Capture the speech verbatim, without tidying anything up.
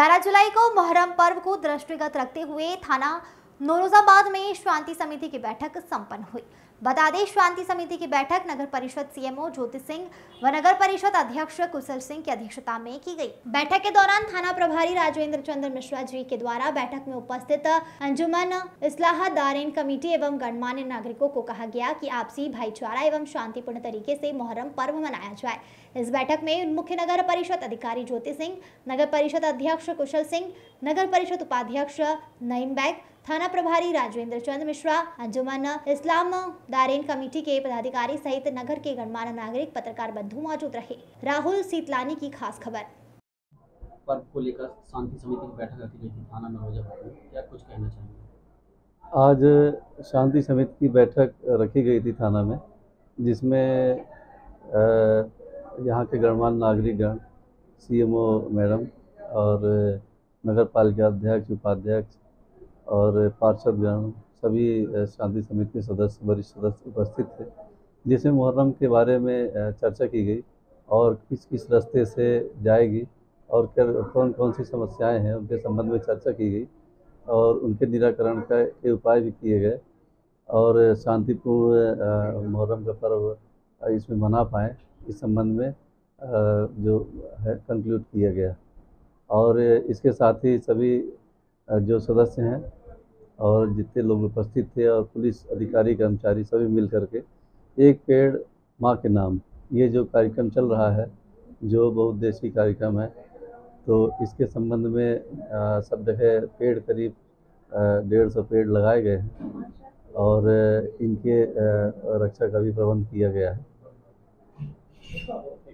ग्यारह जुलाई को मोहर्रम पर्व को दृष्टिगत रखते हुए थाना नौरोजाबाद में शांति समिति की बैठक संपन्न हुई। बता दें, शांति समिति की बैठक नगर परिषद सीएमओ ज्योति सिंह व नगर परिषद अध्यक्ष कुशल सिंह की अध्यक्षता में की गई। बैठक के दौरान थाना प्रभारी राजेंद्र चंद्र मिश्रा जी के द्वारा बैठक में उपस्थित अंजुमन इस्लाह दारैन कमेटी एवं गणमान्य नागरिकों को कहा गया कि आपसी भाईचारा एवं शांतिपूर्ण तरीके से मोहर्रम पर्व मनाया जाए। इस बैठक में मुख्य नगर परिषद अधिकारी ज्योति सिंह, नगर परिषद अध्यक्ष कुशल सिंह, नगर परिषद उपाध्यक्ष नईम बैग, थाना प्रभारी राजेंद्र चंद्र मिश्रा, अंजुमन इस्लाम दारैन कमेटी के पदाधिकारी सहित नगर के गणमान्य नागरिक, पत्रकार बंधु मौजूद रहे। राहुल सीतलानी की खास खबर। पर्व को लेकर शांति समिति की बैठक रखी गई थी थाना नौरोजाबाद में, क्या कुछ कहना चाहिए? आज शांति समिति की बैठक रखी गई थी थाना में, जिसमें यहाँ के गणमान्य नागरिकगण, सीएमओ मैडम और नगर पालिका अध्यक्ष, उपाध्यक्ष और पार्षदगण सभी शांति समिति के सदस्य, वरिष्ठ सदस्य उपस्थित थे, जिसमें मोहर्रम के बारे में चर्चा की गई और किस किस रास्ते से जाएगी और कौन कौन सी समस्याएं हैं उनके संबंध में चर्चा की गई और उनके निराकरण का के उपाय भी किए गए और शांतिपूर्ण मोहर्रम का पर्व इसमें मना पाएँ इस संबंध में जो है कंक्लूड किया गया। और इसके साथ ही सभी जो सदस्य हैं और जितने लोग उपस्थित थे और पुलिस अधिकारी, कर्मचारी सभी मिल करके एक पेड़ माँ के नाम ये जो कार्यक्रम चल रहा है, जो बहुउद्देशीय कार्यक्रम है, तो इसके संबंध में आ, सब जगह पेड़ करीब डेढ़ सौ पेड़ लगाए गए हैं और इनके आ, रक्षा का भी प्रबंध किया गया है।